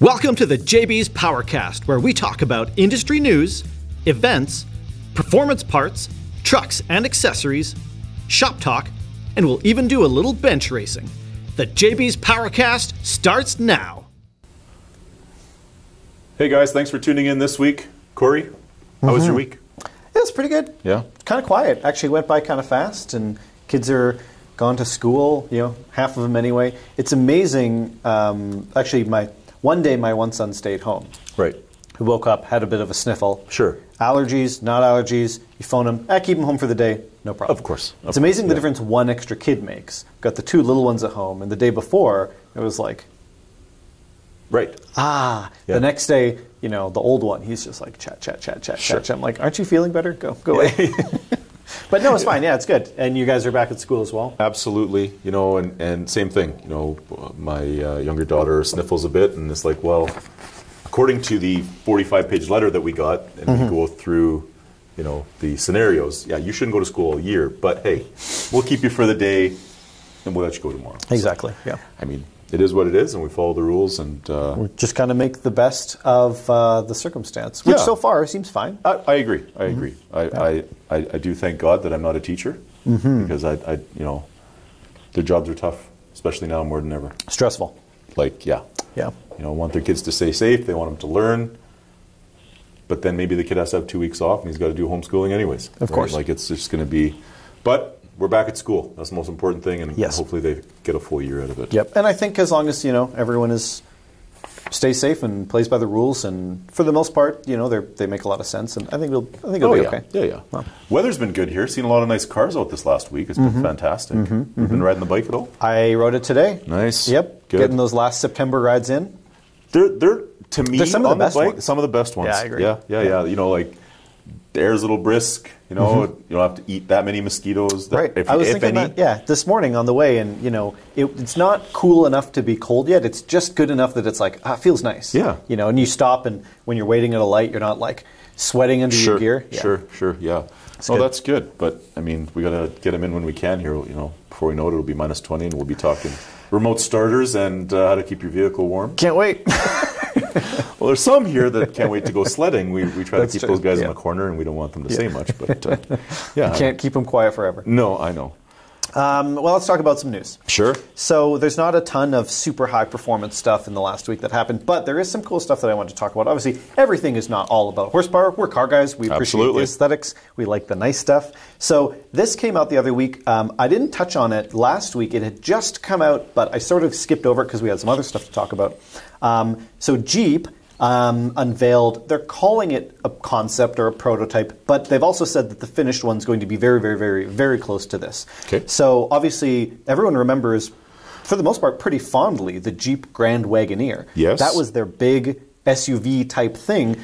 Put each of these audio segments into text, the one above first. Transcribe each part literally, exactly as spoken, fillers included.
Welcome to the J B's PowerCast, where we talk about industry news, events, performance parts, trucks and accessories, shop talk, and we'll even do a little bench racing. The J B's PowerCast starts now. Hey guys, thanks for tuning in this week. Corey, how mm-hmm. was your week? It was pretty good. Yeah. Kind of quiet. Actually went by kind of fast, and kids are gone to school, you know, half of them anyway. It's amazing. Um, actually, my one day my one son stayed home. Right. Who woke up, had a bit of a sniffle. Sure. Allergies, not allergies. You phone him. I keep him home for the day. No problem. Of course. It's of amazing course, the yeah. difference one extra kid makes. Got the two little ones at home, and the day before it was like. Right. Ah. Yeah. The next day, you know, the old one, he's just like chat, chat, chat, chat, sure. chat. I'm like, aren't you feeling better? Go, go yeah. away. But no, it's fine. Yeah, it's good. And you guys are back at school as well? Absolutely. You know, and, and same thing. You know, my uh, younger daughter sniffles a bit, and it's like, well, according to the forty-five page letter that we got, and mm-hmm. we go through, you know, the scenarios, yeah, you shouldn't go to school all year, but hey, we'll keep you for the day, and we'll let you go tomorrow. Exactly, so, yeah. I mean, it is what it is, and we follow the rules, and uh, we just kind of make the best of uh, the circumstance, which yeah. so far seems fine. I, I agree. I mm-hmm. agree. I, yeah. I, I I do thank God that I'm not a teacher mm-hmm. because I, I you know, their jobs are tough, especially now more than ever. Stressful. Like yeah, yeah. You know, want their kids to stay safe. They want them to learn, but then maybe the kid has to have two weeks off, and he's got to do homeschooling anyways. Of right? course. Like it's just going to be, but. We're back at school. That's the most important thing, and yes. hopefully they get a full year out of it. Yep. And I think as long as, you know, everyone is stays safe and plays by the rules, and for the most part, you know, they they make a lot of sense, and I think we'll I think it'll oh, be yeah. okay. Yeah, yeah. Well, weather's been good here. Seen a lot of nice cars out this last week. It's been mm-hmm. fantastic. Mm-hmm. You've mm-hmm. been riding the bike at all? I rode it today. Nice. Yep. Good. Getting those last September rides in. They're they're to me some on of the, the best bike, ones. Some of the best ones. Yeah, I agree. Yeah, yeah, yeah. yeah. You know, like the air's a little brisk, you know, mm-hmm. you don't have to eat that many mosquitoes. That, right. If, I was if thinking any. That, yeah, this morning on the way, and, you know, it, it's not cool enough to be cold yet. It's just good enough that it's like, ah, it feels nice. Yeah. You know, and you stop, and when you're waiting at a light, you're not, like, sweating under sure, your gear. Yeah. Sure, sure, yeah. It's oh, good. That's good. But, I mean, we got to get them in when we can here, you know. Before we know it, it'll be minus twenty, and we'll be talking remote starters and uh, how to keep your vehicle warm. Can't wait. Well, there's some here that can't wait to go sledding. We, we try That's to keep true. Those guys yeah. in the corner, and we don't want them to yeah. say much. But uh, yeah, you can't keep them quiet forever. No, I know. Um, well, let's talk about some news. Sure. So there's not a ton of super high-performance stuff in the last week that happened, but there is some cool stuff that I want to talk about. Obviously, everything is not all about horsepower. We're car guys. We appreciate Absolutely. The aesthetics. We like the nice stuff. So this came out the other week. Um, I didn't touch on it last week. It had just come out, but I sort of skipped over it because we had some other stuff to talk about. Um, so Jeep... Um, unveiled, they're calling it a concept or a prototype, but they've also said that the finished one's going to be very, very, very, very close to this. Okay. So obviously, everyone remembers, for the most part, pretty fondly, the Jeep Grand Wagoneer. Yes. That was their big S U V-type thing,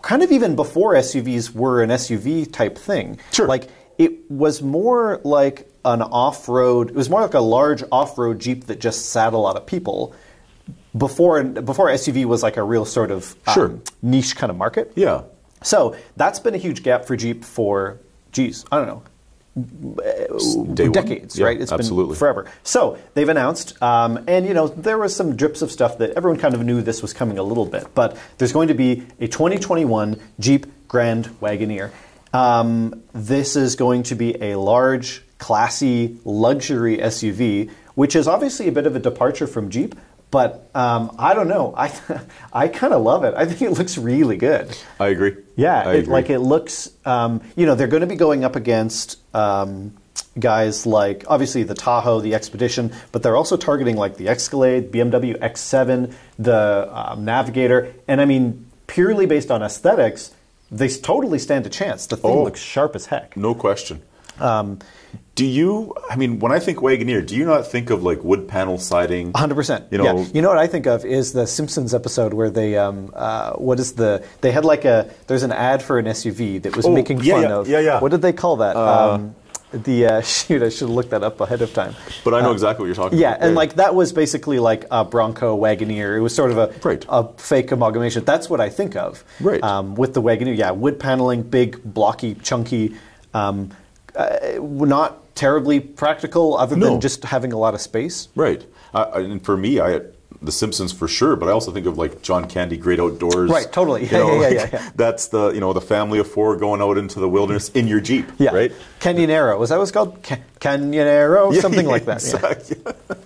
kind of even before S U Vs were an S U V-type thing. Sure. Like, it was more like an off-road, it was more like a large off-road Jeep that just sat a lot of people. Before before S U V was like a real sort of um, sure. niche kind of market. Yeah. So that's been a huge gap for Jeep for, geez, I don't know, Day decades, one. Right? Yeah, it's absolutely. Been forever. So they've announced, um, and you know, there was some drips of stuff that everyone kind of knew this was coming a little bit, but there's going to be a twenty twenty-one Jeep Grand Wagoneer. Um, this is going to be a large, classy, luxury S U V, which is obviously a bit of a departure from Jeep. But um, I don't know. I I kind of love it. I think it looks really good. I agree. Yeah, I it, agree. Like it looks. Um, you know, they're going to be going up against um, guys like obviously the Tahoe, the Expedition, but they're also targeting like the Escalade, B M W X seven, the um, Navigator, and I mean purely based on aesthetics, they totally stand a chance. The thing oh, looks sharp as heck. No question. Um, do you, I mean, when I think Wagoneer, do you not think of like wood panel siding? one hundred percent. You know, yeah. You know what I think of is the Simpsons episode where they, um, uh, what is the, they had like a, there's an ad for an S U V that was oh, making yeah, fun yeah, of, yeah, yeah. what did they call that? Uh, um, the, uh, shoot, I should have looked that up ahead of time. But I know uh, exactly what you're talking yeah, about. Yeah, and like that was basically like a Bronco Wagoneer. It was sort of a, right. a fake amalgamation. That's what I think of. Right. Um, with the Wagoneer, yeah, wood paneling, big, blocky, chunky, um, Uh, not terribly practical other no. than just having a lot of space. Right. Uh, and for me, I The Simpsons for sure, but I also think of like John Candy, Great Outdoors. Right, totally. Yeah, know, yeah, yeah, like yeah, yeah. That's the, you know, the family of four going out into the wilderness in your Jeep, yeah. right? Canyonero. Was that what it's called? Ca Canyonero? Yeah, Something yeah, like that. Exactly. Yeah.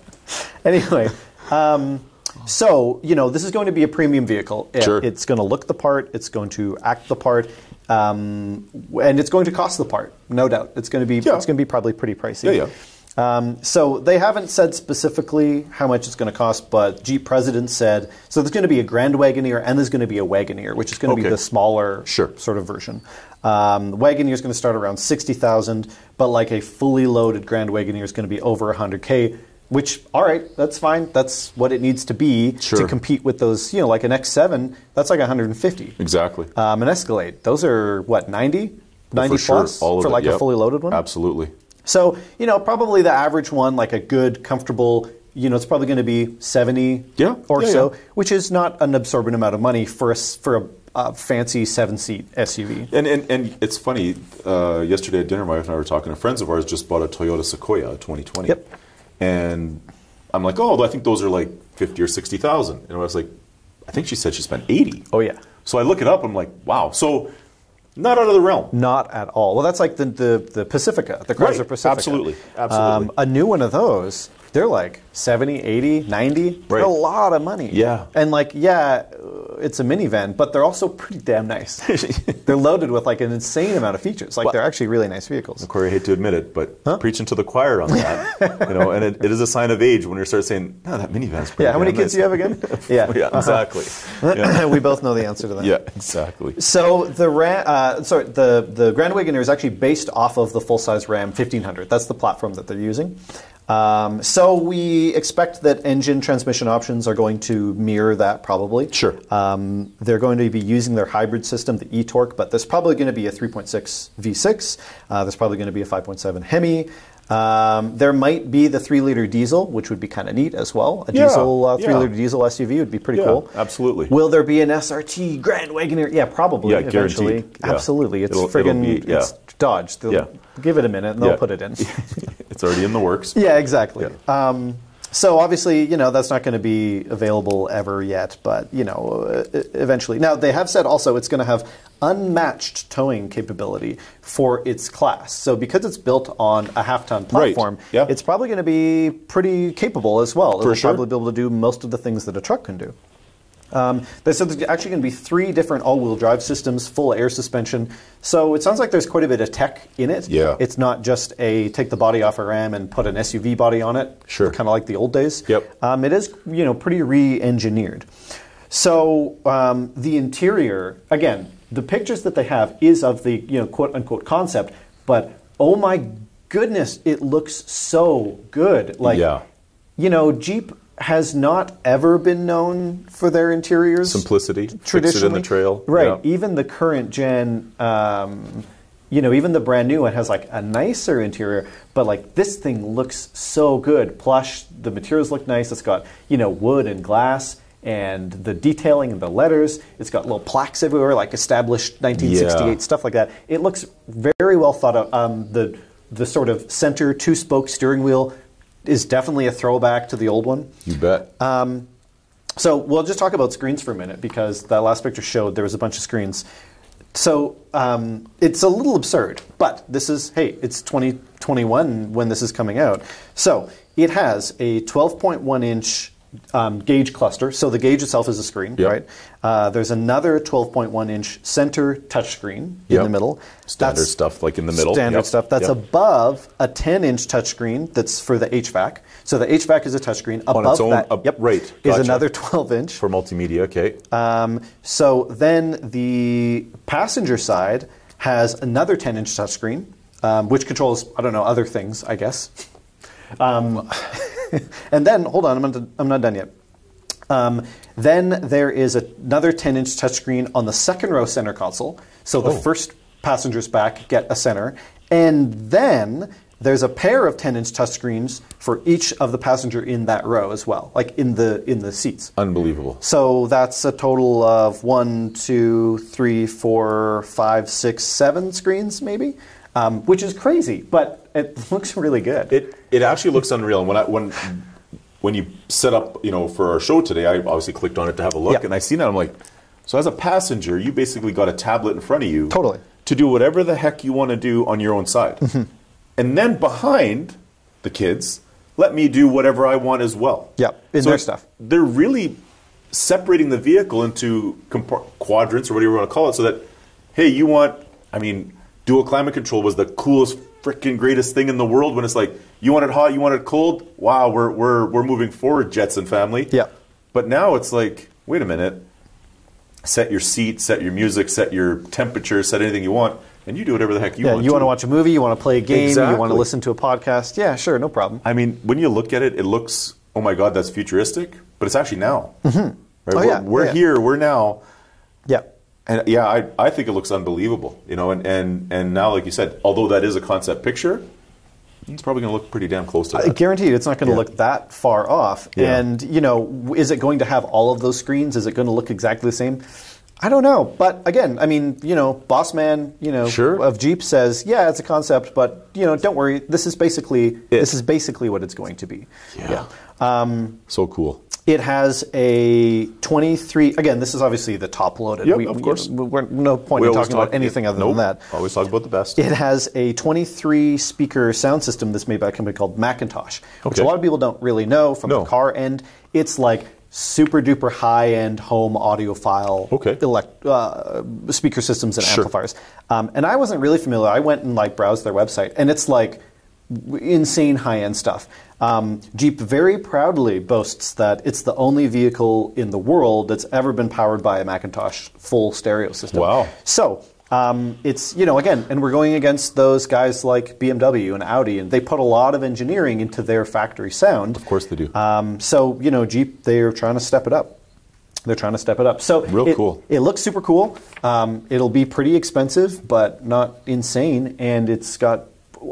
Anyway, um, so, you know, this is going to be a premium vehicle. It, sure. It's going to look the part. It's going to act the part. Um, and it's going to cost the part, no doubt. It's going to be, yeah. it's going to be probably pretty pricey. Yeah, yeah. Um, so they haven't said specifically how much it's going to cost, but Jeep president said, so there's going to be a Grand Wagoneer and there's going to be a Wagoneer, which is going to okay. be the smaller sure. sort of version. Um, the Wagoneer is going to start around sixty thousand, but like a fully loaded Grand Wagoneer is going to be over one hundred K, which, all right, that's fine. That's what it needs to be sure. to compete with those, you know, like an X seven, that's like one hundred fifty. Exactly. Um, an Escalade, those are what, ninety? ninety well, for plus sure. All for of like it. Yep. a fully loaded one? Absolutely. So, you know, probably the average one, like a good, comfortable, you know, it's probably going to be seventy yeah, or yeah, so, yeah. which is not an absorbent amount of money for a, for a, a fancy seven-seat S U V. And, and and it's funny, uh, yesterday at dinner, my wife and I were talking, and friends of ours just bought a Toyota Sequoia twenty twenty. Yep. And I'm like, oh, I think those are like fifty or sixty thousand. And I was like, I think she said she spent eighty. Oh, yeah. So I look it up, I'm like, wow. So... Not out of the realm. Not at all. Well, that's like the the, the Pacifica, the Chrysler right. Pacifica. Absolutely, absolutely. Um, a new one of those, they're like seventy, eighty, ninety. Right. They're a lot of money. Yeah. And like, yeah, it's a minivan, but they're also pretty damn nice. They're loaded with like an insane amount of features. Like well, they're actually really nice vehicles. Corey, I hate to admit it, but huh? preaching to the choir on that. You know, and it, it is a sign of age when you start saying, no, that minivan's pretty Yeah, how many nice. kids do you have again? yeah. yeah, exactly. Uh-huh. yeah. We both know the answer to that. Yeah, exactly. So the Ram, uh, sorry, the, the Grand Wagoneer is actually based off of the full-size Ram fifteen hundred. That's the platform that they're using. Um, so we expect that engine transmission options are going to mirror that probably. Sure. Um, they're going to be using their hybrid system, the eTorque, but there's probably going to be a three point six V six. Uh, there's probably going to be a five point seven Hemi. Um, there might be the three liter diesel, which would be kind of neat as well. A yeah, diesel uh, three liter yeah. diesel S U V would be pretty yeah, cool. Absolutely. Will there be an S R T Grand Wagoneer? Yeah, probably. Yeah, eventually. Guaranteed. Yeah. Absolutely. It's it'll, friggin' it'll be, yeah. it's Dodge. They'll yeah. give it a minute and they'll yeah. put it in. It's already in the works. Yeah, exactly. Yeah. Um, so obviously, you know, that's not going to be available ever yet, but, you know, eventually. Now, they have said also it's going to have unmatched towing capability for its class. So because it's built on a half-ton platform, right. yeah. it's probably going to be pretty capable as well. For It'll sure. probably be able to do most of the things that a truck can do. Um, they said there's actually going to be three different all-wheel drive systems, full air suspension. So it sounds like there's quite a bit of tech in it. Yeah. It's not just a take the body off a Ram and put an S U V body on it. Sure. Kind of like the old days. Yep. Um, it is, you know, pretty re-engineered. So um, the interior, again, the pictures that they have is of the, you know, quote-unquote concept. But, oh my goodness, it looks so good. Like, yeah. you know, Jeep... has not ever been known for their interiors. Simplicity, fix it in the trail. Right, yeah. Even the current gen, um, you know, even the brand new one has like a nicer interior, but like this thing looks so good. Plush, the materials look nice. It's got, you know, wood and glass and the detailing and the letters. It's got little plaques everywhere, like established nineteen sixty-eight, yeah. stuff like that. It looks very well thought out. Um, the, the sort of center two-spoke steering wheel is definitely a throwback to the old one. You bet. Um, so we'll just talk about screens for a minute because that last picture showed there was a bunch of screens. So um, it's a little absurd, but this is, hey, it's twenty twenty-one when this is coming out. So it has a twelve point one inch um, gauge cluster. So the gauge itself is a screen, yep. right? Uh, there's another twelve point one inch center touchscreen yep. in the middle. Standard that's stuff like in the middle. Standard yep. stuff. That's yep. above a ten inch touchscreen that's for the H V A C. So the H V A C is a touchscreen. Above On its own, that uh, yep, right, gotcha. is another twelve inch. For multimedia, okay. Um, so then the passenger side has another ten inch touchscreen, um, which controls, I don't know, other things, I guess. Um, and then, hold on, I'm not, I'm not done yet. Um, then there is another ten inch touchscreen on the second row center console. So the oh. first passenger's back get a center. And then there's a pair of ten inch touchscreens for each of the passenger in that row as well, like in the in the seats. Unbelievable. So that's a total of one, two, three, four, five, six, seven screens maybe, um, which is crazy, but it looks really good. It it actually looks unreal. When I when when you set up, you know, for our show today, I obviously clicked on it to have a look, yeah. and I seen it. I'm like, so as a passenger, you basically got a tablet in front of you, totally, to do whatever the heck you want to do on your own side, mm-hmm. and then behind the kids, let me do whatever I want as well. Yeah, in so their stuff. They're really separating the vehicle into quadrants or whatever you want to call it, so that, hey, you want, I mean, dual climate control was the coolest, freaking greatest thing in the world, when it's like, you want it hot, you want it cold, wow, we're, we're, we're moving forward, Jetson family. Yeah. But now it's like, wait a minute, set your seat, set your music, set your temperature, set anything you want, and you do whatever the heck you yeah, want you to. You want to watch a movie, you want to play a game, exactly. you want to listen to a podcast, yeah, sure, no problem. I mean, when you look at it, it looks, oh my God, that's futuristic, but it's actually now. Mm-hmm. Right? Oh, we're yeah. we're yeah. here, we're now. Yeah. And yeah, I, I think it looks unbelievable, you know, and, and, and now, like you said, although that is a concept picture, it's probably going to look pretty damn close to that. I guarantee you it's not going to yeah. look that far off. Yeah. And, you know, is it going to have all of those screens? Is it going to look exactly the same? I don't know. But again, I mean, you know, boss man, you know, sure. of Jeep says, yeah, it's a concept, but, you know, don't worry. This is basically, it. this is basically what it's going to be. Yeah. yeah. Um, so cool. It has a twenty-three, again, this is obviously the top loaded. Yep, we, of course. We, we're no point we in talking talk, about anything other nope, than that. Always talk about the best. It has a twenty-three speaker sound system that's made by a company called Macintosh, okay. which a lot of people don't really know from no. the car end. It's like super duper high end home audiophile okay. elect, uh, speaker systems and sure. amplifiers. Um, and I wasn't really familiar. I went and like browsed their website, and it's like insane high end stuff. Um, Jeep very proudly boasts that it's the only vehicle in the world that's ever been powered by a Macintosh full stereo system. Wow. So um, it's, you know, again, and we're going against those guys like B M W and Audi, and they put a lot of engineering into their factory sound. Of course they do. Um, so, you know, Jeep, they're trying to step it up. They're trying to step it up. So Real it, cool. it looks super cool. Um, it'll be pretty expensive, but not insane, and it's got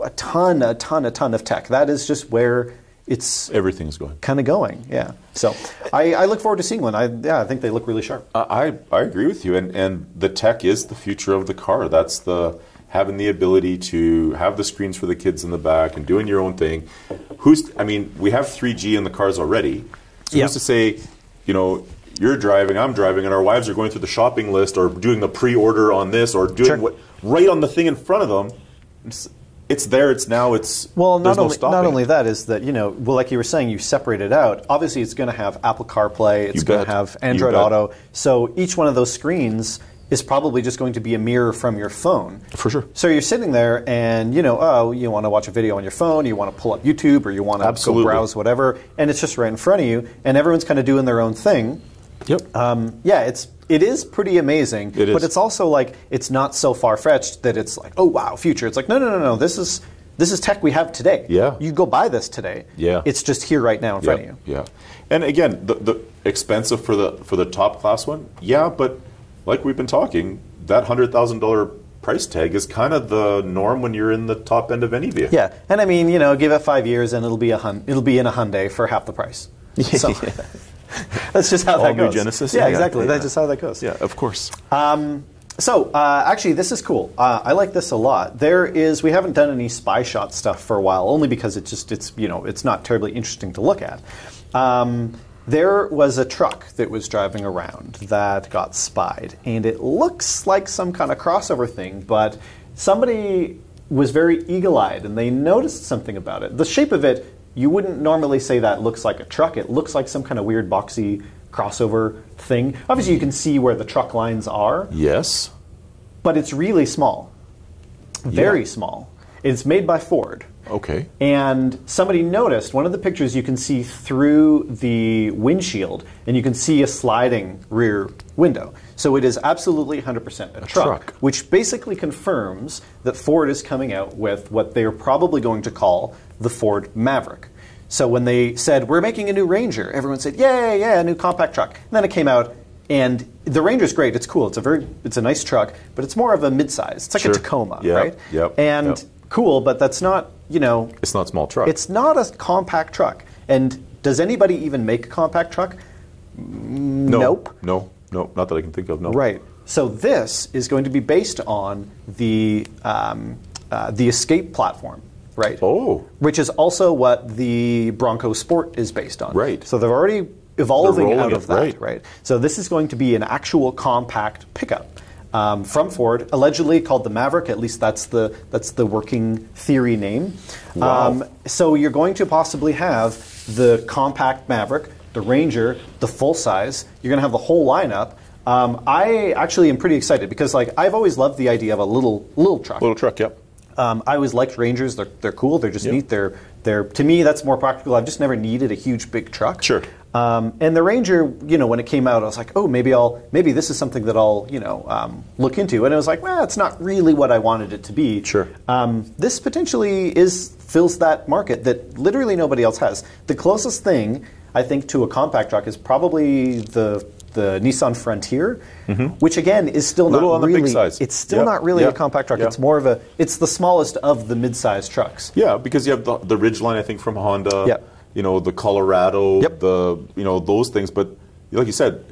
a ton, a ton, a ton of tech. That is just where it's everything's going, kind of going. Yeah. So I, I look forward to seeing one. I yeah, I think they look really sharp. I I agree with you. And and the tech is the future of the car. That's the having the ability to have the screens for the kids in the back and doing your own thing. Who's I mean, we have three G in the cars already. So yeah. who's to say, you know, you're driving, I'm driving, and our wives are going through the shopping list or doing the pre-order on this or doing sure. what right on the thing in front of them. It's, It's there, it's now, it's, well, not only, no not only that is that, you know, well, like you were saying, you separate it out. Obviously, it's going to have Apple CarPlay, it's going to have Android Auto. So each one of those screens is probably just going to be a mirror from your phone. For sure. So you're sitting there and, you know, oh, you want to watch a video on your phone, you want to pull up YouTube, or you want to go browse whatever, and it's just right in front of you, and everyone's kind of doing their own thing. Yep. Um, yeah, it's it is pretty amazing. It is. But it's also like it's not so far fetched that it's like, oh wow, future. It's like no, no, no, no. This is this is tech we have today. Yeah. You go buy this today. Yeah. It's just here right now in yep. front of you. Yeah. And again, the, the expensive for the for the top class one. Yeah, but like we've been talking, that hundred thousand dollar price tag is kind of the norm when you're in the top end of any vehicle. Yeah, and I mean, you know, give it five years and it'll be a hun it'll be in a Hyundai for half the price. So. That's just how All that goes. New Genesis? Yeah, yeah exactly. Yeah. That's just how that goes. Yeah, of course. Um, so, uh, actually, this is cool. Uh, I like this a lot. There is, we haven't done any spy shot stuff for a while, only because it's just, it's, you know, it's not terribly interesting to look at. Um, there was a truck that was driving around that got spied, and it looks like some kind of crossover thing, but somebody was very eagle-eyed, and they noticed something about it. The shape of it, you wouldn't normally say that looks like a truck. It looks like some kind of weird boxy crossover thing. Obviously, you can see where the truck lines are. Yes. But it's really small. Very yeah. small. It's made by Ford. Okay. And somebody noticed, one of the pictures you can see through the windshield, and you can see a sliding rear window. So it is absolutely one hundred percent a, a truck, truck, which basically confirms that Ford is coming out with what they're probably going to call the Ford Maverick. So when they said, we're making a new Ranger, everyone said, yeah, yeah, a new compact truck. And then it came out, and the Ranger's great. It's cool. It's a very, it's a nice truck, but it's more of a midsize. It's like sure. a Tacoma, yep, right? Yep, and yep. cool, but that's not, you know... It's not a small truck. It's not a compact truck. And does anybody even make a compact truck? No, nope. No, no, not that I can think of, no. Right. So this is going to be based on the, um, uh, the Escape platform right? Oh. Which is also what the Bronco Sport is based on. Right. So they've already evolving out of it, that, right. right? So this is going to be an actual compact pickup um, from Ford, allegedly called the Maverick. At least that's the that's the working theory name. Wow. Um, so you're going to possibly have the compact Maverick, the Ranger, the full size. You're going to have the whole lineup. Um, I actually am pretty excited because, like, I've always loved the idea of a little little truck. Little truck, yep. Um, I always liked Rangers. They're they're cool. They're just yep. neat. They're they're to me that's more practical. I've just never needed a huge big truck. Sure. Um, and the Ranger, you know, when it came out, I was like, oh, maybe I'll, maybe this is something that I'll, you know, um, look into. And it was like, well, it's not really what I wanted it to be. Sure. Um, this potentially is fills that market that literally nobody else has. The closest thing I think to a compact truck is probably the the Nissan Frontier, mm-hmm. which again is still not really. A little on the big size. It's still yep. not really yep. a compact truck. Yep. It's more of a. It's the smallest of the mid-size trucks. Yeah, because you have the, the Ridgeline, I think, from Honda. Yep. You know, the Colorado, yep. the, you know, those things. But like you said,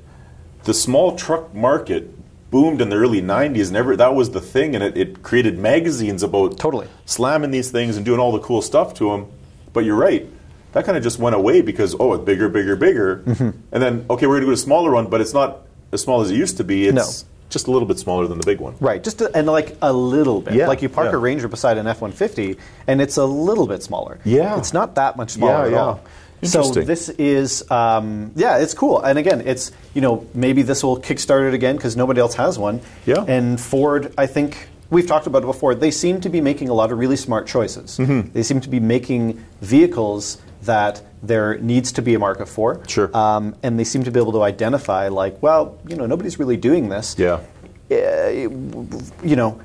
the small truck market boomed in the early nineties, and every, that was the thing, and it, it created magazines about totally slamming these things and doing all the cool stuff to them. But you're right. That kind of just went away because, oh, it's bigger, bigger, bigger. Mm-hmm. And then, okay, we're going to do a smaller one, but it's not as small as it used to be. It's no. just a little bit smaller than the big one. Right, just a, and like a little bit. Yeah. Like you park yeah. a Ranger beside an F one fifty, and it's a little bit smaller. Yeah. It's not that much smaller yeah, at yeah. all. So this is, um, yeah, it's cool. And again, it's, you know, maybe this will kickstart it again because nobody else has one. Yeah. And Ford, I think, we've talked about it before, they seem to be making a lot of really smart choices. Mm-hmm. They seem to be making vehicles that there needs to be a market for. Sure. Um, and they seem to be able to identify, like, well, you know, nobody's really doing this. Yeah. Uh, you know,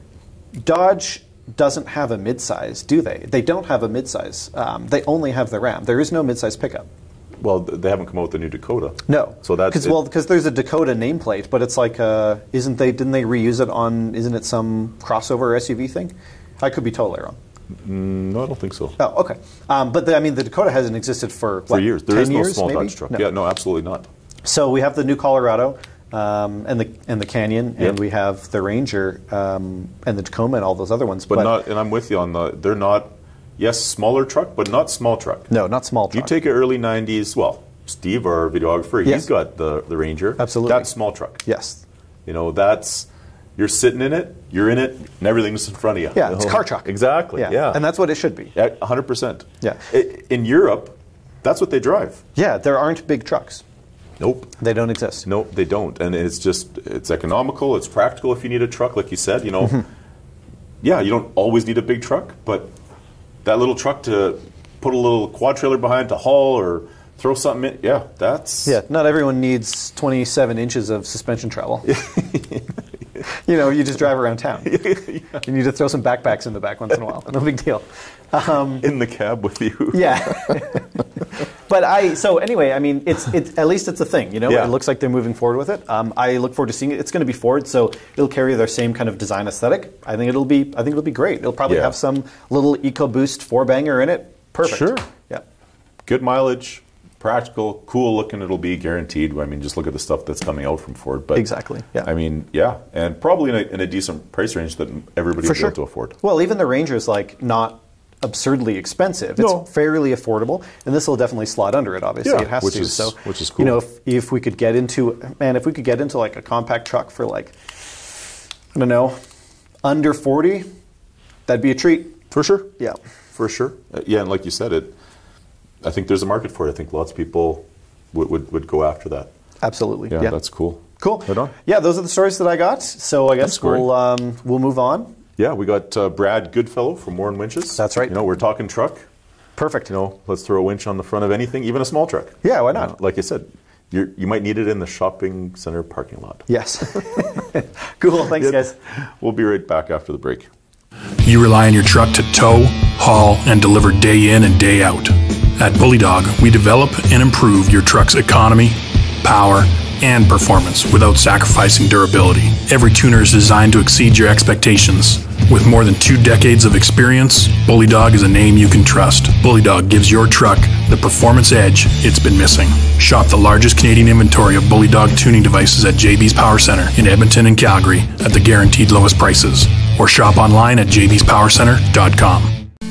Dodge doesn't have a midsize, do they? They don't have a midsize. Um, they only have the Ram. There is no midsize pickup. Well, they haven't come out with the new Dakota. No. So that's Cause, well, because there's a Dakota nameplate, but it's like, uh, isn't they, didn't they reuse it on, isn't it some crossover S U V thing? I could be totally wrong. No, I don't think so. Oh, okay. Um, but, the, I mean, the Dakota hasn't existed for, what, for years. There is no years, small maybe? Dodge truck. No. Yeah, no, absolutely not. So we have the new Colorado um, and the and the Canyon, yep. and we have the Ranger um, and the Tacoma and all those other ones. But, but not, and I'm with you on the, they're not, yes, smaller truck, but not small truck. No, not small truck. You take an early nineties, well, Steve, our videographer, yes. he's got the, the Ranger. Absolutely. That's small truck. Yes. You know, that's... You're sitting in it, you're in it, and everything's in front of you. Yeah, it's car truck. Exactly, yeah. yeah. And that's what it should be. Yeah, one hundred percent. Yeah. It, in Europe, that's what they drive. Yeah, there aren't big trucks. Nope. They don't exist. Nope, they don't. And it's just, it's economical, it's practical if you need a truck, like you said, you know. Mm-hmm. Yeah, you don't always need a big truck, but that little truck to put a little quad trailer behind to haul or... Throw something in, yeah, that's... Yeah, not everyone needs twenty-seven inches of suspension travel. You know, you just drive around town. Yeah. You need to throw some backpacks in the back once in a while. No big deal. Um, in the cab with you. Yeah. But I, so anyway, I mean, it's it, at least it's a thing, you know? Yeah. It looks like they're moving forward with it. Um, I look forward to seeing it. It's going to be Ford, so it'll carry their same kind of design aesthetic. I think it'll be, I think it'll be great. It'll probably yeah. have some little EcoBoost four-banger in it. Perfect. Sure. Yeah. Good mileage. Practical, cool looking, it'll be guaranteed. I mean, just look at the stuff that's coming out from Ford. But exactly. Yeah. I mean, yeah, and probably in a, in a decent price range that everybody's able sure. to afford. Well, even the Ranger is like not absurdly expensive. No. It's fairly affordable, and this will definitely slot under it. Obviously, yeah, it has which to. Is, so, which is cool. You know, if, if we could get into, man, if we could get into like a compact truck for like, I don't know, under forty, that'd be a treat for sure. Yeah, for sure. Uh, yeah, and like you said, it. I think there's a market for it. I think lots of people would, would, would go after that. Absolutely. Yeah, yeah. That's cool. Cool. Right on. Yeah, those are the stories that I got. So I guess we'll um, we'll move on. Yeah, we got uh, Brad Goodfellow from Warren Winches. That's right. You know, we're talking truck. Perfect. You know, let's throw a winch on the front of anything, even a small truck. Yeah, why not? You know, like I said, you're, you might need it in the shopping center parking lot. Yes. Cool. Thanks, yeah. guys. We'll be right back after the break. You rely on your truck to tow, haul, and deliver day in and day out. At Bully Dog, we develop and improve your truck's economy, power, and performance without sacrificing durability. Every tuner is designed to exceed your expectations. With more than two decades of experience, Bully Dog is a name you can trust. Bully Dog gives your truck the performance edge it's been missing. Shop the largest Canadian inventory of Bully Dog tuning devices at J B's Power Centre in Edmonton and Calgary at the guaranteed lowest prices. Or shop online at j b s power centre dot com.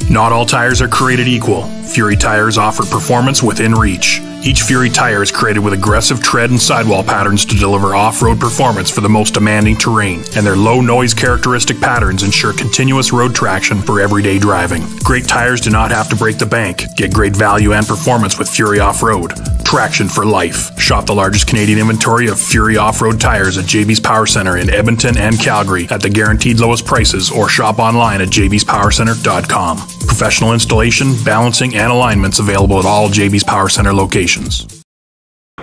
Not all tires are created equal. Fury tires offer performance within reach. Each Fury tire is created with aggressive tread and sidewall patterns to deliver off-road performance for the most demanding terrain, and their low noise characteristic patterns ensure continuous road traction for everyday driving. Great tires do not have to break the bank. Get great value and performance with Fury Off-Road. Traction for life. Shop the largest Canadian inventory of Fury Off-Road tires at J B's Power Centre in Edmonton and Calgary at the guaranteed lowest prices, or shop online at j b s power centre dot com. Professional installation, balancing, and alignments available at all J B's Power Centre locations.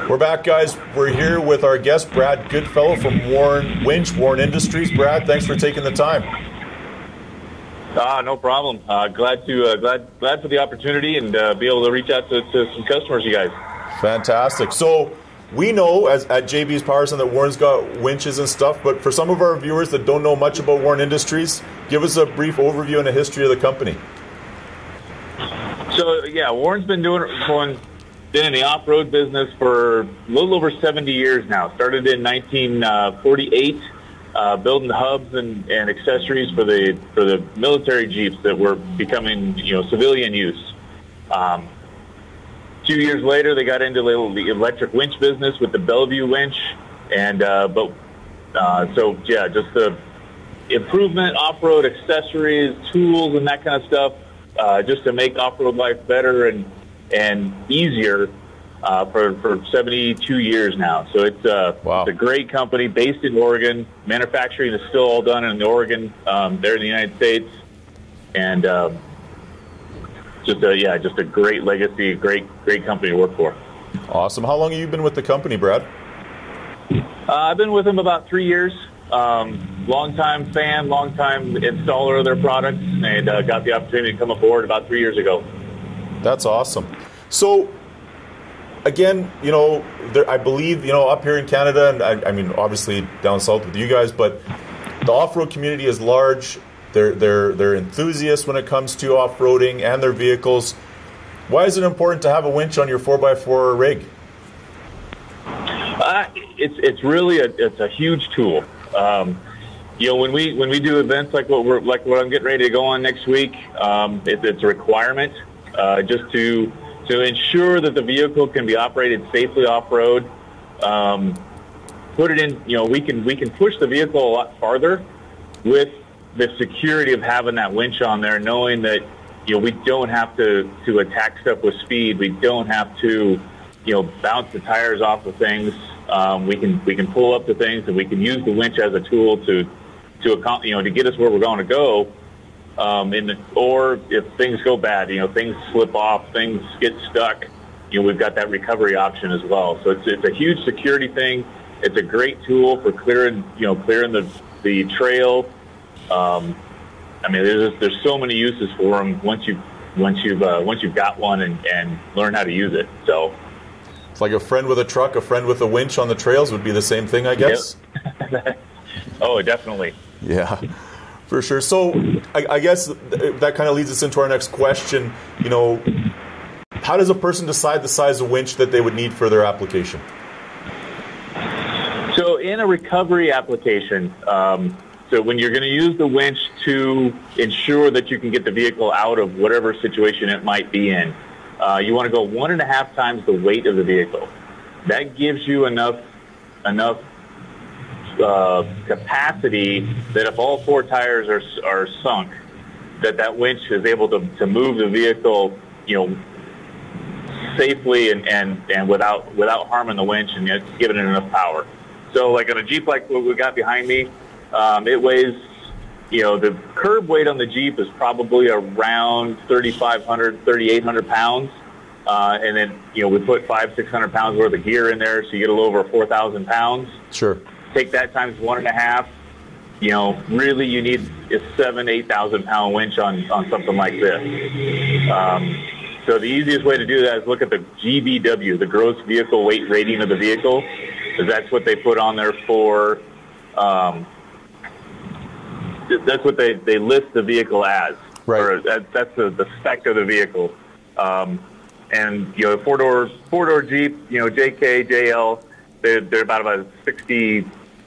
We're back, guys. We're here with our guest, Brad Goodfellow from WARN Winch, WARN Industries. Brad, thanks for taking the time. Ah, no problem. Uh, glad to uh, glad glad for the opportunity and uh, be able to reach out to, to some customers, you guys. Fantastic. So we know as at J B's Power Centre that WARN's got winches and stuff, but for some of our viewers that don't know much about WARN Industries, give us a brief overview and a history of the company. So yeah, WARN's been doing been in the off-road business for a little over seventy years now. Started in nineteen forty-eight, uh, building hubs and, and accessories for the for the military Jeeps that were becoming you know civilian use. Um, Two years later, they got into the electric winch business with the Bellevue winch, and uh, but uh, so yeah, just the improvement, off-road accessories, tools, and that kind of stuff, uh, just to make off-road life better and and easier uh, for for seventy-two years now. So it's, uh, wow. It's a great company based in Oregon. Manufacturing is still all done in Oregon, um, there in the United States, and. Uh, Just a, yeah, just a great legacy, great, great company to work for. Awesome. How long have you been with the company, Brad? Uh, I've been with them about three years. Um, long-time fan, long-time installer of their products, and uh, got the opportunity to come aboard about three years ago. That's awesome. So, again, you know, there, I believe, you know, up here in Canada, and I, I mean, obviously down south with you guys, but the off-road community is large. They're, they're, they're enthusiasts when it comes to off-roading and their vehicles. Why is it important to have a winch on your four by four rig? Uh, it's, it's really a, it's a huge tool. Um, you know, when we, when we do events like what, we're, like what I'm getting ready to go on next week, um, it, it's a requirement uh, just to, to ensure that the vehicle can be operated safely off-road. Um, put it in, you know, we can, we can push the vehicle a lot farther with the security of having that winch on there, knowing that, you know, we don't have to, to attack stuff with speed. We don't have to, you know, bounce the tires off of things. Um, we can, we can pull up to things, and we can use the winch as a tool to, to, you know, to get us where we're going to go. Um, in the, or if things go bad, you know, things slip off, things get stuck, you know, we've got that recovery option as well. So it's, it's a huge security thing. It's a great tool for clearing, you know, clearing the, the trail. Um, I mean, there's there's so many uses for them once you once you've uh, once you've got one and, and learn how to use it. So it's like a friend with a truck, a friend with a winch on the trails would be the same thing, I guess. Yep. Oh, definitely. Yeah, for sure. So I, I guess that kind of leads us into our next question. You know, how does a person decide the size of winch that they would need for their application? So in a recovery application. Um, So when you're going to use the winch to ensure that you can get the vehicle out of whatever situation it might be in, uh, you want to go one and a half times the weight of the vehicle. That gives you enough enough uh, capacity that if all four tires are are sunk, that that winch is able to, to move the vehicle, you know, safely and, and, and without without harming the winch and giving it enough power. So like on a Jeep like what we got behind me. Um, it weighs, you know, the curb weight on the Jeep is probably around thirty-five hundred, thirty-eight hundred pounds. Uh, and then, you know, we put five, six hundred pounds worth of gear in there, so you get a little over four thousand pounds. Sure. Take that times one and a half. You know, really you need a seven, eight thousand pound winch on, on something like this. Um, so the easiest way to do that is look at the G V W, the gross vehicle weight rating of the vehicle, because that's what they put on there for... Um, that's what they, they list the vehicle as. Right. Or that, that's the, the spec of the vehicle. Um, and, you know, four door four door Jeep, you know, J K, J L, they're, they're about, about sixty,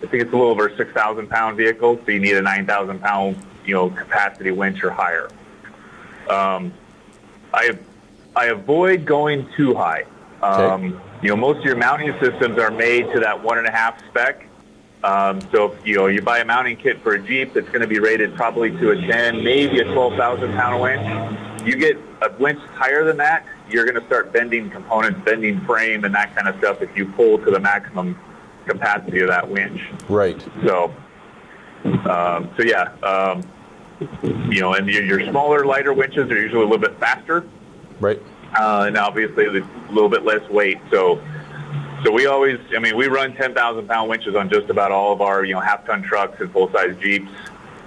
I think it's a little over six thousand pound vehicle, so you need a nine thousand pound, you know, capacity winch or higher. Um, I I avoid going too high. Um, okay. You know, most of your mounting systems are made to that one and a half spec. Um, so if, you know, you buy a mounting kit for a Jeep that's going to be rated probably to a ten, maybe a twelve thousand pound winch. You get a winch higher than that, you're going to start bending components, bending frame, and that kind of stuff if you pull to the maximum capacity of that winch. Right. So, um, so yeah, um, you know, and your, your smaller, lighter winches are usually a little bit faster. Right. Uh, and obviously a little bit less weight. So, so we always, I mean, we run ten thousand pound winches on just about all of our, you know, half ton trucks and full size Jeeps.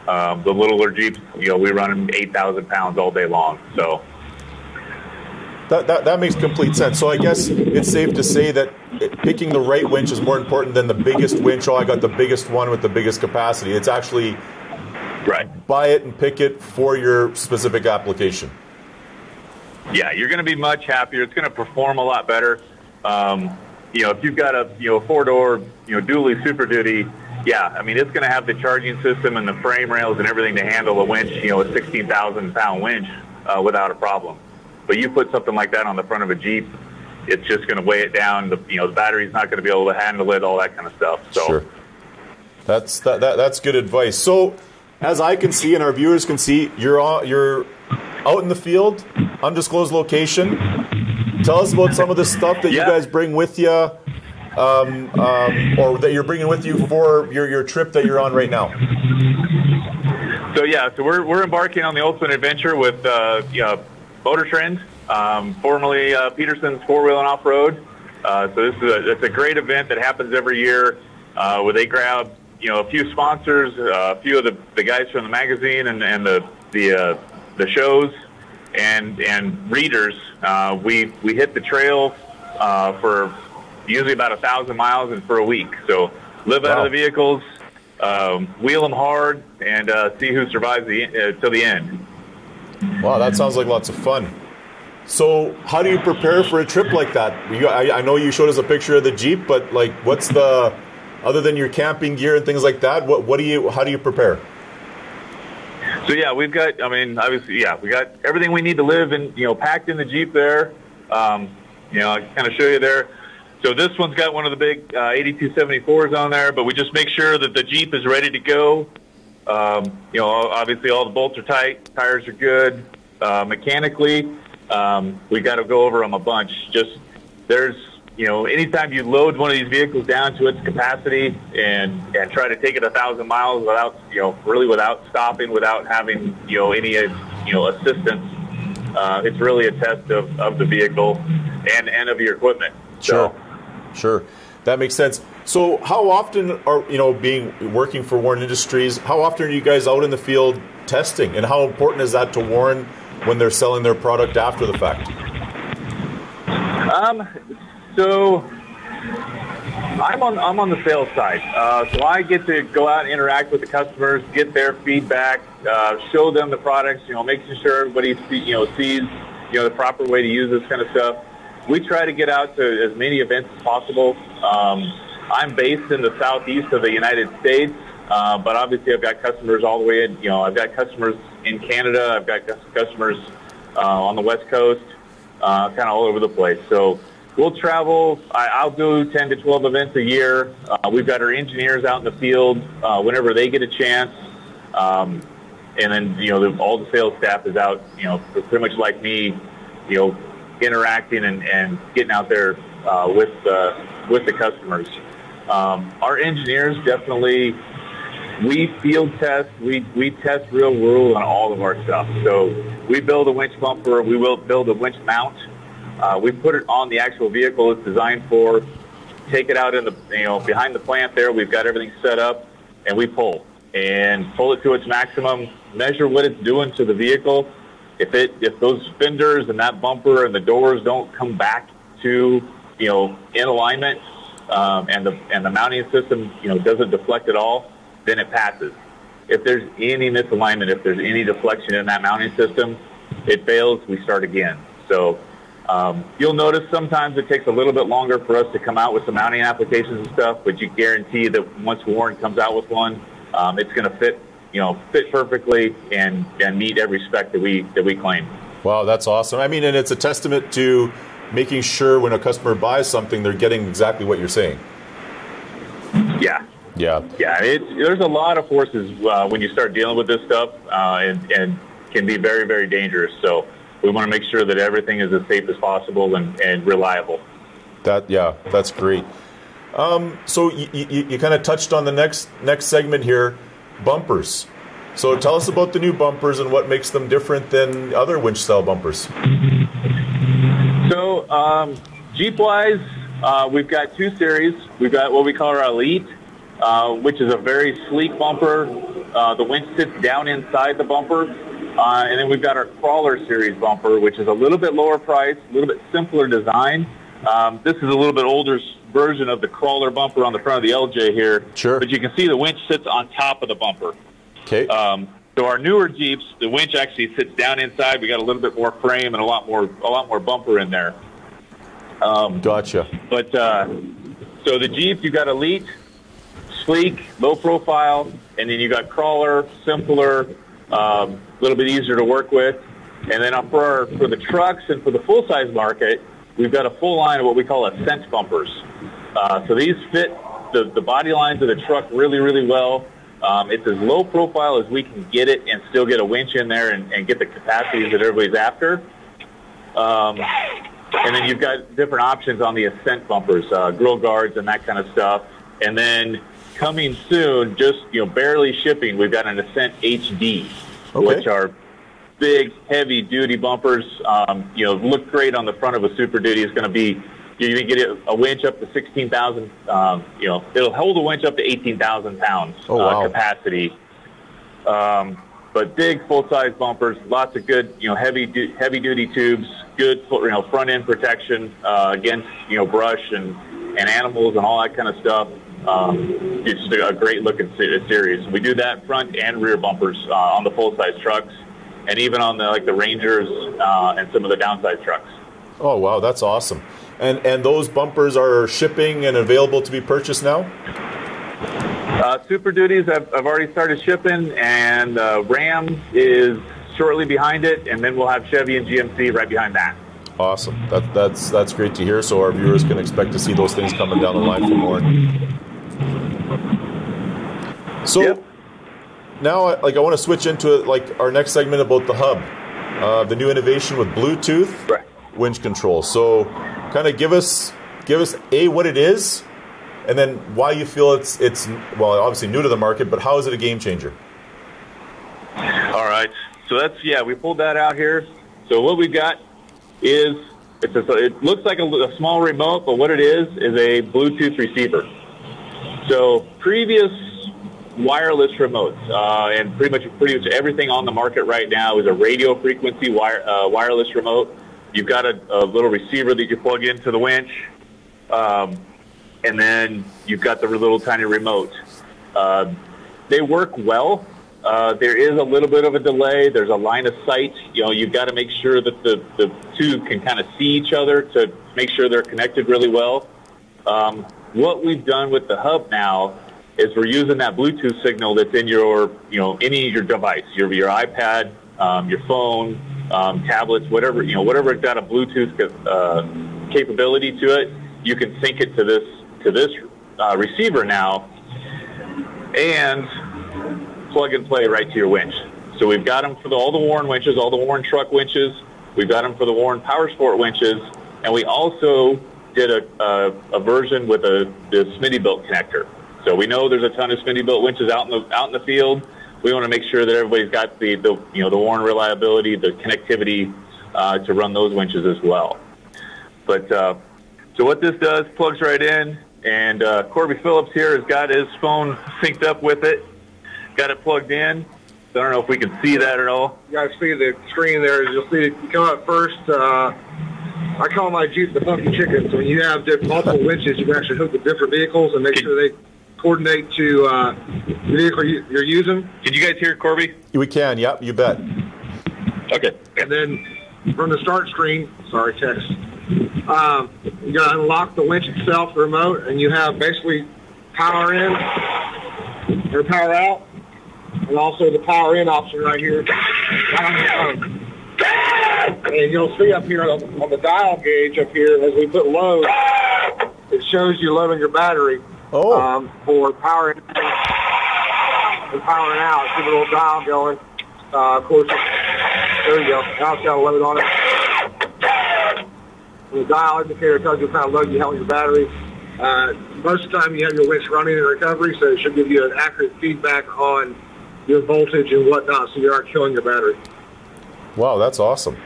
Um, the littler Jeeps, you know, we run them eight thousand pounds all day long. So. That, that, that makes complete sense. So I guess it's safe to say that picking the right winch is more important than the biggest winch. Oh, I got the biggest one with the biggest capacity. It's actually right. Buy it and pick it for your specific application. Yeah, you're going to be much happier. It's going to perform a lot better. Um, you know, if you've got a you know four door you know dually Super Duty, yeah, I mean it's going to have the charging system and the frame rails and everything to handle a winch, you know, a sixteen thousand pound winch uh, without a problem. But you put something like that on the front of a Jeep, it's just going to weigh it down. The, you know, the battery's not going to be able to handle it, all that kind of stuff. So, sure. that's that, that that's good advice. So, as I can see and our viewers can see, you're all, you're out in the field, undisclosed location. Tell us about some of the stuff that yeah. you guys bring with you, um, um, or that you're bringing with you for your your trip that you're on right now. So yeah, so we're we're embarking on the ultimate adventure with uh, you know. Motor Trend, um, formerly uh, Peterson's four-wheel and off-road. Uh, so this is a, it's a great event that happens every year uh, where they grab, you know, a few sponsors, uh, a few of the, the guys from the magazine and, and the the uh, the shows and and readers. Uh, we we hit the trail uh, for usually about a thousand miles and for a week. So live wow. out of the vehicles, um, wheel them hard, and uh, see who survives the uh, till the end. Wow, that sounds like lots of fun. So how do you prepare for a trip like that? I know you showed us a picture of the Jeep, but like what's the, other than your camping gear and things like that, what, what do you, how do you prepare? So yeah, we've got, I mean, obviously, yeah, we got everything we need to live in, you know, packed in the Jeep there. Um, you know, I kind of show you there. So this one's got one of the big uh, eighty-two seventy-fours on there, but we just make sure that the Jeep is ready to go. Um, you know, obviously all the bolts are tight, tires are good, uh, mechanically, um, we got to go over them a bunch. Just, there's, you know, anytime you load one of these vehicles down to its capacity and, and try to take it a thousand miles without, you know, really without stopping, without having, you know, any, you know, assistance, uh, it's really a test of, of the vehicle and, and of your equipment. Sure. So, sure. That makes sense. So how often are, you know, being working for WARN Industries, how often are you guys out in the field testing? And how important is that to WARN when they're selling their product after the fact? Um, so I'm on, I'm on the sales side. Uh, so I get to go out and interact with the customers, get their feedback, uh, show them the products, you know, making sure everybody see, you know, sees, you know, the proper way to use this kind of stuff. We try to get out to as many events as possible. Um, I'm based in the southeast of the United States, uh, but obviously I've got customers all the way in, you know, I've got customers in Canada, I've got customers uh, on the West Coast, uh, kind of all over the place. So we'll travel, I, I'll do ten to twelve events a year. Uh, we've got our engineers out in the field uh, whenever they get a chance. Um, and then, you know, the, all the sales staff is out, you know, pretty much like me, you know, interacting and, and getting out there uh, with, uh, with the customers. Um, our engineers definitely, we field test, we, we test real world on all of our stuff. So we build a winch bumper, we will build a winch mount. Uh, we put it on the actual vehicle it's designed for, take it out in the, you know, behind the plant there, we've got everything set up and we pull and pull it to its maximum, measure what it's doing to the vehicle. If it, if those fenders and that bumper and the doors don't come back to, you know, in alignment, Um, and the and the mounting system, you know, doesn't deflect at all, then it passes. If there's any misalignment, if there's any deflection in that mounting system, it fails. We start again. So um, you'll notice sometimes it takes a little bit longer for us to come out with some mounting applications and stuff, but you guarantee that once WARN comes out with one, um, it's going to fit you know, fit perfectly and, and meet every spec that we that we claim. Wow, that's awesome. I mean, and it's a testament to making sure when a customer buys something, they're getting exactly what you're saying. Yeah. Yeah. Yeah. It's, there's a lot of forces uh, when you start dealing with this stuff, uh, and, and can be very, very dangerous. So we want to make sure that everything is as safe as possible and, and reliable. That, yeah, that's great. Um, so you, you, you kind of touched on the next next segment here, bumpers. So tell us about the new bumpers and what makes them different than other winch style bumpers. So um, Jeep-wise, uh, we've got two series. We've got what we call our Elite, uh, which is a very sleek bumper. Uh, the winch sits down inside the bumper. Uh, and then we've got our Crawler series bumper, which is a little bit lower price, a little bit simpler design. Um, this is a little bit older version of the Crawler bumper on the front of the L J here. Sure. But you can see the winch sits on top of the bumper. Okay. Um, so our newer Jeeps, the winch actually sits down inside. We got a little bit more frame and a lot more, a lot more bumper in there. Um, gotcha. But uh, so the Jeep, you got Elite, sleek, low profile, and then you got Crawler, simpler, a um, little bit easier to work with. And then for our, for the trucks and for the full size market, we've got a full line of what we call Ascent bumpers. Uh, so these fit the, the body lines of the truck really, really well. Um, it's as low profile as we can get it and still get a winch in there and, and get the capacities that everybody's after. Um, and then you've got different options on the Ascent bumpers, uh, grill guards and that kind of stuff. And then coming soon, just you know, barely shipping, we've got an Ascent H D, okay, which are big, heavy-duty bumpers. Um, you know, look great on the front of a Super Duty. It's going to be, you can get a winch up to sixteen thousand. Um, you know, it'll hold a winch up to eighteen thousand pounds oh, wow. uh, capacity. Um, but big, full-size bumpers, lots of good, you know, heavy, du heavy-duty tubes, good, you know, front-end protection uh, against, you know, brush and and animals and all that kind of stuff. Um, it's a great-looking series. We do that front and rear bumpers uh, on the full-size trucks, and even on the like the Rangers uh, and some of the downsize trucks. Oh wow, that's awesome! And and those bumpers are shipping and available to be purchased now. Uh, Super Duties have I've already started shipping, and uh, Ram is shortly behind it, and then we'll have Chevy and G M C right behind that. Awesome, that that's that's great to hear. So our viewers can expect to see those things coming down the line for more. So. Yep. Now, like, I want to switch into like our next segment about the Hub, uh, the new innovation with Bluetooth right. winch control. So, kind of give us give us a what it is, and then why you feel it's it's well, obviously new to the market, but how is it a game changer? All right, so that's yeah, we pulled that out here. So what we've got is it's a, it looks like a, a small remote, but what it is is a Bluetooth receiver. So previous wireless remotes, uh, and pretty much pretty much everything on the market right now is a radio frequency wire, uh, wireless remote. You've got a, a little receiver that you plug into the winch, um, and then you've got the little tiny remote. Uh, they work well. Uh, there is a little bit of a delay. There's a line of sight. You know, you've got to make sure that the, the two can kind of see each other to make sure they're connected really well. Um, what we've done with the Hub now is we're using that Bluetooth signal that's in your, you know, any of your device, your your iPad, um, your phone, um, tablets, whatever, you know, whatever it's got a Bluetooth uh, capability to it, you can sync it to this to this uh, receiver now, and plug and play right to your winch. So we've got them for the, all the WARN winches, all the WARN truck winches. We've got them for the WARN Powersport winches, and we also did a a, a version with a the Smittybilt connector. So we know there's a ton of Smittybilt winches out in the out in the field. We want to make sure that everybody's got the, the you know the WARN reliability, the connectivity uh, to run those winches as well. But uh, so what this does, plugs right in, and uh, Corby Phillips here has got his phone synced up with it, got it plugged in. So I don't know if we can see that at all. You guys see the screen there? You'll see it come up first. Uh, I call my Jeep the funky chicken. So when you have multiple winches, you can actually hook the different vehicles and make sure they coordinate to uh, the vehicle you're using. Can you guys hear Corby? We can, yep, you bet. Okay. And then from the start screen, sorry, text, um, you got to unlock the winch itself, the remote, and you have basically power in or power out, and also the power in option right here. And you'll see up here on, on the dial gauge up here, as we put low, it shows you loading your battery. Oh. Um, for power in and powering out. Give it a little dial going. Uh, of course, there you go. Now it's got a load on it. The dial indicator tells you what kind of load you have on your battery. Uh, most of the time you have your winch running in recovery, so it should give you an accurate feedback on your voltage and whatnot, so you aren't killing your battery. Wow, that's awesome.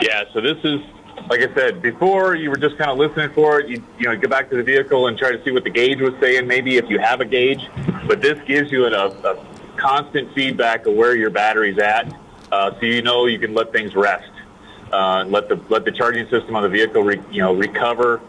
Yeah, so this is, like I said, before you were just kind of listening for it, you you know, go back to the vehicle and try to see what the gauge was saying, maybe if you have a gauge, but this gives you an, a, a constant feedback of where your battery's at, uh, so you know you can let things rest, uh, let the let the charging system on the vehicle re, you know, recover,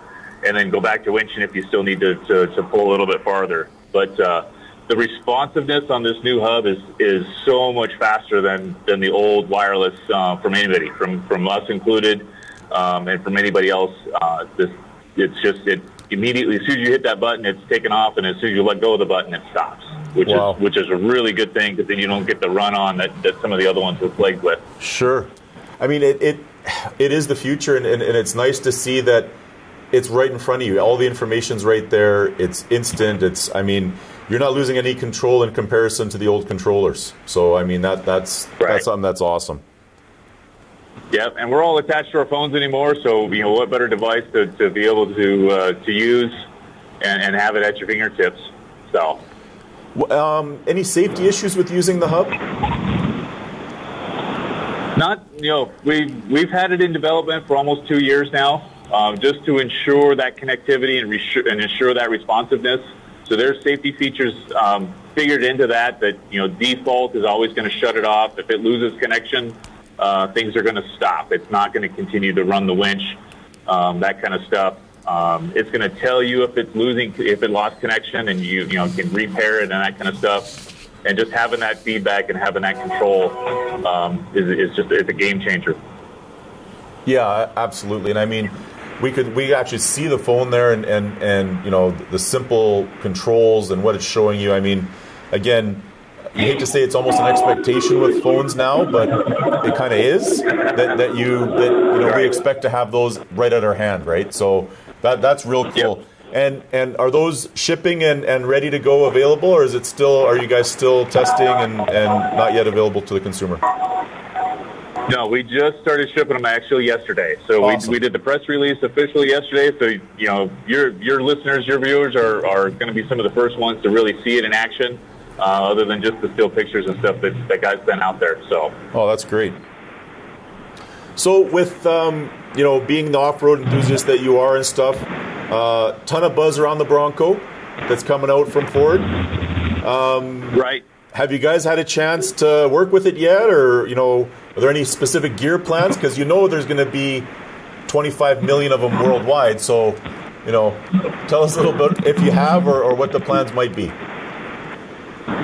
and then go back to winching if you still need to, to, to pull a little bit farther. But uh, the responsiveness on this new Hub is is so much faster than than the old wireless uh, from anybody, from from us included, um, and from anybody else. Uh, this it's just it immediately, as soon as you hit that button, it's taken off, and as soon as you let go of the button, it stops, which wow. is which is a really good thing, because then you don't get the run on that that some of the other ones were plagued with. Sure, I mean it it it is the future, and and, and it's nice to see that. It's right in front of you. All the information's right there. It's instant. It's, I mean, you're not losing any control in comparison to the old controllers. So, I mean, that that's right. that's something that's awesome. Yep, and we're all attached to our phones anymore. So, you know, what better device to, to be able to uh, to use and, and have it at your fingertips. So, um, any safety issues with using the Hub? Not, you know, we we've had it in development for almost two years now. Um, just to ensure that connectivity and, and ensure that responsiveness. So there's safety features um, figured into that, that, you know, default is always going to shut it off. If it loses connection, uh, things are going to stop. It's not going to continue to run the winch, um, that kind of stuff. Um, it's going to tell you if it's losing, if it lost connection, and you, you know, can repair it and that kind of stuff. And just having that feedback and having that control um, is, is just, it's a game changer. Yeah, absolutely. And I mean, we could we actually see the phone there, and, and, and you know, the simple controls and what it's showing you. I mean, again, you hate to say it's almost an expectation with phones now, but it kind of is that, that you that you know we expect to have those right at our hand, right? So that that's real cool. Yep. And and are those shipping and, and ready to go available, or is it still are you guys still testing and, and not yet available to the consumer? No, we just started shipping them actually yesterday. So awesome. we, we did the press release officially yesterday. So, you know, your your listeners, your viewers are, are going to be some of the first ones to really see it in action, uh, other than just the still pictures and stuff that, that guys sent out there. So, oh, that's great. So with, um, you know, being the off-road enthusiast that you are and stuff, uh, ton of buzz around the Bronco that's coming out from Ford. Um, right. Have you guys had a chance to work with it yet, or, you know, are there any specific gear plans? Because you know there's going to be twenty-five million of them worldwide. So, you know, tell us a little bit if you have, or, or what the plans might be.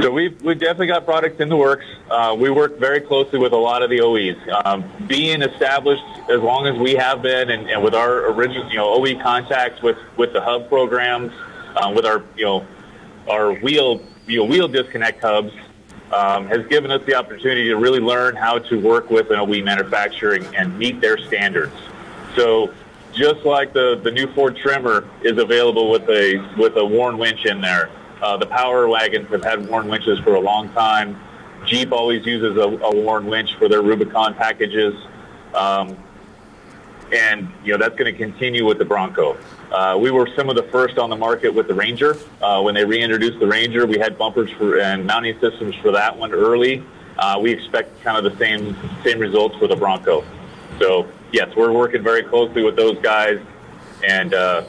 So we've, we've definitely got products in the works. Uh, we work very closely with a lot of the O Es. Um, being established as long as we have been, and, and with our original, you know, O E contacts with, with the Hub programs, uh, with our, you know, our wheel You know, wheel disconnect hubs, um, has given us the opportunity to really learn how to work with an O E manufacturing and meet their standards. So just like the, the new Ford Tremor is available with a with a WARN winch in there, uh, the Power Wagons have had WARN winches for a long time. Jeep always uses a, a WARN winch for their Rubicon packages. Um, and, you know, that's going to continue with the Bronco. Uh, we were some of the first on the market with the Ranger. Uh, when they reintroduced the Ranger, we had bumpers for, and mounting systems for that one early. Uh, we expect kind of the same same results for the Bronco. So yes, we're working very closely with those guys, and uh,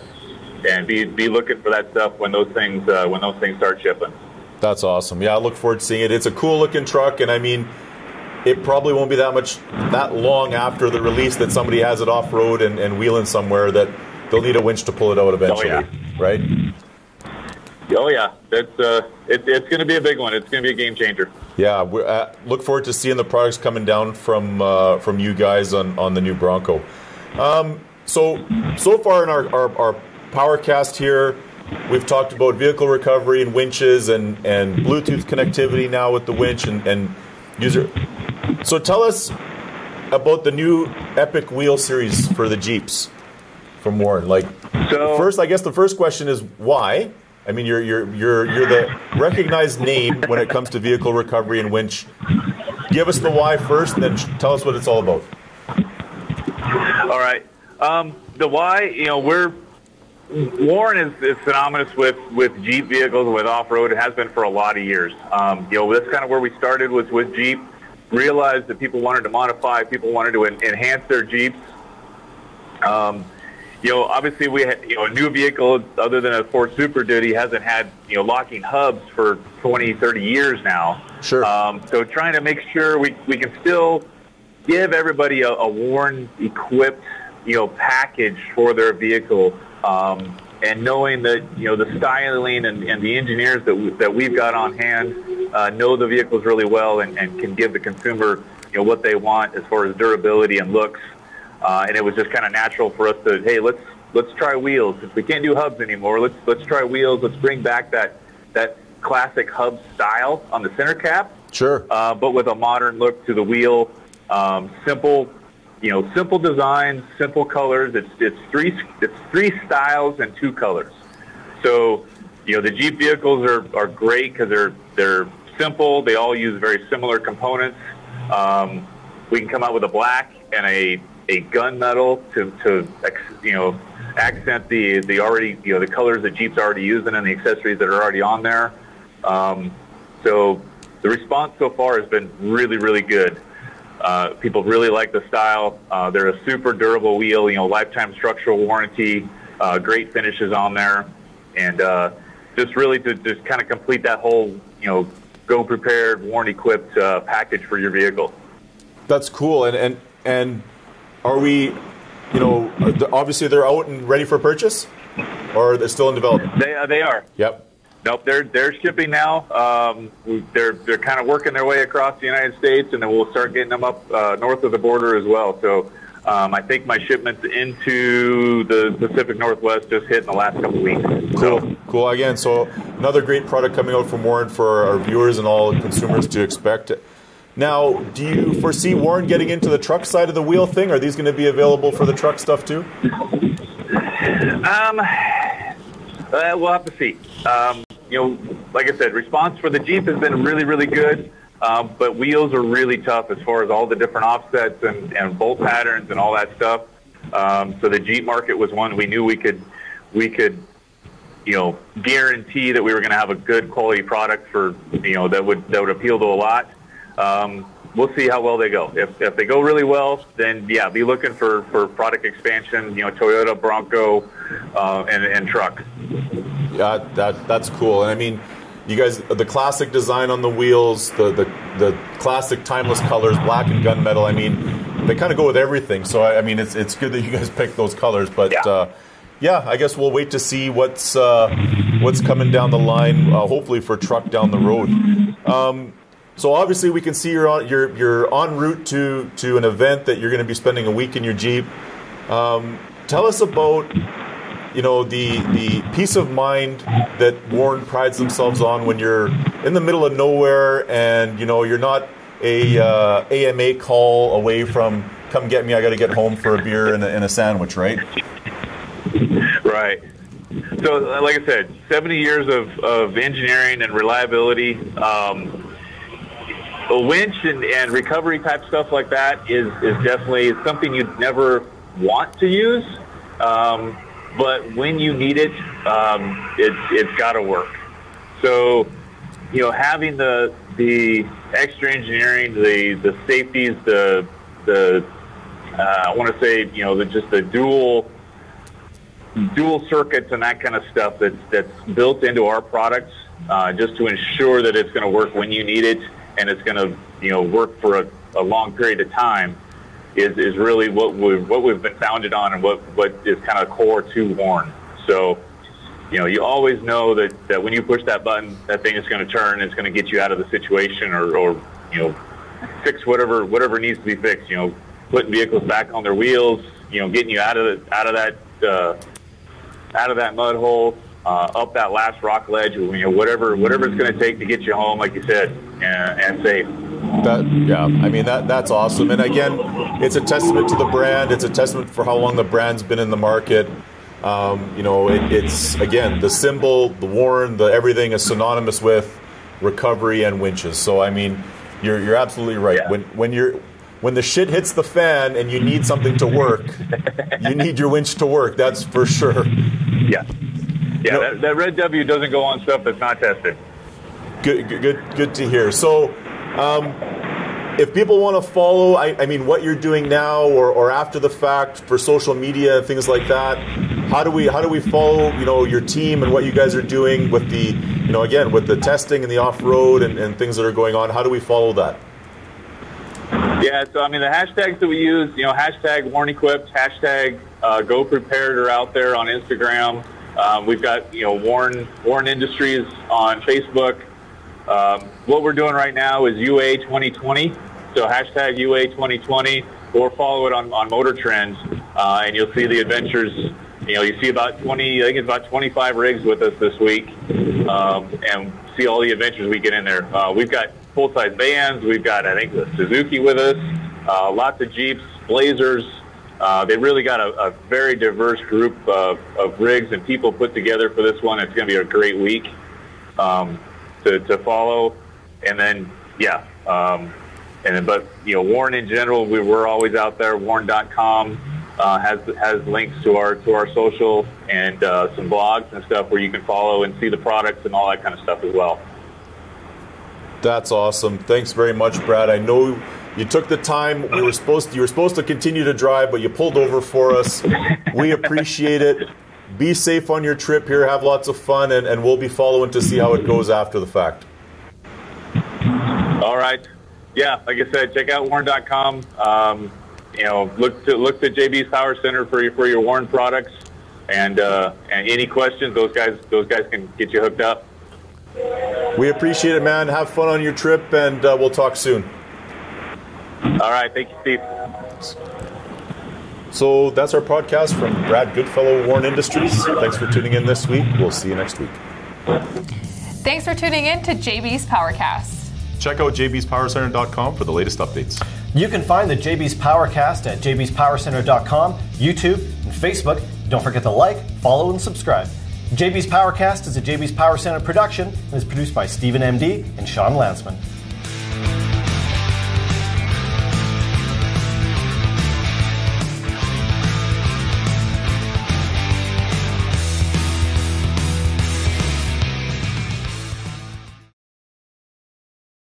and be be looking for that stuff when those things uh, when those things start shipping. That's awesome. Yeah, I look forward to seeing it. It's a cool looking truck, and I mean, it probably won't be that much that long after the release that somebody has it off road and, and wheeling somewhere that. They'll need a winch to pull it out eventually, oh, yeah. right? Oh, yeah. That's, uh, it, it's going to be a big one. It's going to be a game changer. Yeah. We uh, look forward to seeing the products coming down from uh, from you guys on, on the new Bronco. Um, so so far in our, our, our PowerCast here, We've talked about vehicle recovery and winches and, and Bluetooth connectivity now with the winch and, and user. So tell us about the new Epic Wheel Series for the Jeeps from WARN. Like, so, first, I guess the first question is why? I mean, you're you're you're you're the recognized name when it comes to vehicle recovery and winch. Give us the why first, and then tell us what it's all about. All right, um, the why. You know, we're WARN is, is synonymous with with Jeep vehicles, with off road. It has been for a lot of years. Um, you know, that's kind of where we started was with Jeep. Realized that people wanted to modify, people wanted to en enhance their Jeeps. Um, You know, obviously, we had, you know, a new vehicle other than a Ford Super Duty hasn't had, you know, locking hubs for twenty, thirty years now. Sure. Um, so trying to make sure we, we can still give everybody a, a WARN-equipped, you know, package for their vehicle. Um, and knowing that, you know, the styling and, and the engineers that, we, that we've got on hand uh, know the vehicles really well and, and can give the consumer, you know, what they want as far as durability and looks. Uh, and it was just kind of natural for us to, hey, let's let's try wheels. If we can't do hubs anymore, let's let's try wheels. Let's bring back that that classic hub style on the center cap. Sure. Uh, but with a modern look to the wheel. Um, simple, you know, simple designs, simple colors. It's it's three it's three styles and two colors. So, you know, the Jeep vehicles are are great because they're they're simple. They all use very similar components. Um, we can come out with a black and a a gunmetal to, to you know, accent the the already, you know, the colors that Jeep's already using and the accessories that are already on there. Um, so the response so far has been really, really good. Uh, people really like the style. Uh, they're a super durable wheel, you know, lifetime structural warranty, uh, great finishes on there. And uh, just really to just kind of complete that whole, you know, go prepared, WARN-equipped uh, package for your vehicle. That's cool. And, and, and are we, you know, obviously they're out and ready for purchase, or they're still in development? They, uh, they are. Yep. Nope, they're they're shipping now. Um, they're they're kind of working their way across the United States, and then we'll start getting them up uh, north of the border as well. So um, I think my shipments into the Pacific Northwest just hit in the last couple of weeks. Cool, so. cool. Again, so another great product coming out from WARN for our viewers and all consumers to expect. Now, do you foresee WARN getting into the truck side of the wheel thing? Are these going to be available for the truck stuff too? Um, uh, we'll have to see. Um, you know, like I said, response for the Jeep has been really, really good, um, but wheels are really tough as far as all the different offsets and, and bolt patterns and all that stuff. Um, so the Jeep market was one we knew we could, we could, you know, guarantee that we were going to have a good quality product for, you know, that would that would appeal to a lot. Um, we'll see how well they go. If, if they go really well, then, yeah, be looking for, for product expansion, you know, Toyota, Bronco, uh, and, and truck. Yeah, that, that's cool. And, I mean, you guys, the classic design on the wheels, the, the, the classic timeless colors, black and gunmetal, I mean, they kind of go with everything. So, I, I mean, it's, it's good that you guys picked those colors. But, yeah, uh, yeah I guess we'll wait to see what's, uh, what's coming down the line, uh, hopefully for truck down the road. Um, So obviously we can see you're on, you're you're en route to to an event that you're going to be spending a week in your Jeep. Um, tell us about, you know, the the peace of mind that WARN prides themselves on when you're in the middle of nowhere and, you know, you're not a uh, A M A call away from come get me, I got to get home for a beer and a, and a sandwich, right? Right. So like I said, seventy years of of engineering and reliability. Um, A winch and, and recovery type stuff like that is, is definitely something you'd never want to use, um, but when you need it, um, it it's got to work. So, you know, having the the extra engineering, the the safeties, the the uh, I want to say, you know, the, just the dual dual circuits and that kind of stuff that's that's built into our products, uh, just to ensure that it's going to work when you need it. And it's going to, you know, work for a, a long period of time is, is really what we've, what we've been founded on and what, what is kind of core to WARN. So, you know, you always know that, that when you push that button, that thing is going to turn. It's going to get you out of the situation or, or, you know, fix whatever whatever needs to be fixed. You know, putting vehicles back on their wheels. You know, getting you out of the, out of that uh, out of that mud hole. uh, up that last rock ledge, you know, whatever whatever it's going to take to get you home, like you said, and, and safe. That, yeah, I mean, that that's awesome. And again, it's a testament to the brand. It's a testament for how long the brand's been in the market. Um, you know, it, it's, again, the symbol, the WARN, the everything is synonymous with recovery and winches. So, I mean, you're you're absolutely right. Yeah. When when you're when the shit hits the fan and you need something to work, you need your winch to work. That's for sure. Yeah. Yeah, you know, that, that red W doesn't go on stuff that's not tested. Good, good, good to hear. So, um, if people want to follow, I, I mean, what you're doing now or, or after the fact for social media and things like that, how do we how do we follow, you know, your team and what you guys are doing with the, you know, again, with the testing and the off-road and, and things that are going on? How do we follow that? Yeah, so, I mean, the hashtags that we use, you know, hashtag WARN Equipped, hashtag uh, Go Prepared are out there on Instagram. Um, we've got, you know, WARN, WARN Industries on Facebook. Um, what we're doing right now is U A twenty twenty, so hashtag U A twenty twenty, or follow it on, on Motor Trend, uh, and you'll see the adventures. You know, you see about twenty, I think it's about twenty-five rigs with us this week, um, and see all the adventures we get in there. Uh, we've got full-size vans. We've got, I think, the Suzuki with us, uh, lots of Jeeps, Blazers. Uh, they really got a, a very diverse group of, of rigs and people put together for this one. It's going to be a great week um, to, to follow. And then, yeah, um, and then, but, you know, WARN in general, we were always out there. WARN dot com uh, has has links to our to our social and uh, some blogs and stuff where you can follow and see the products and all that kind of stuff as well. That's awesome. Thanks very much, Brad. I know you took the time. We were supposed to, you were supposed to continue to drive, but you pulled over for us. We appreciate it. Be safe on your trip here. Have lots of fun, and, and we'll be following to see how it goes after the fact. All right. Yeah, like I said, check out WARN dot com. Um, you know, look to look to J B's Power Centre for your for your WARN products, and uh, and any questions, those guys those guys can get you hooked up. We appreciate it, man. Have fun on your trip, and uh, we'll talk soon. All right. Thank you, Steve. So that's our podcast from Brad Goodfellow, WARN Industries. Thanks for tuning in this week. We'll see you next week. Thanks for tuning in to J B's PowerCast. Check out J B's Power Centre dot com for the latest updates. You can find the J B's PowerCast at J B's Power Centre dot com, YouTube, and Facebook. Don't forget to like, follow, and subscribe. J B's PowerCast is a J B's Power Centre production and is produced by Stephen M D and Sean Lansman.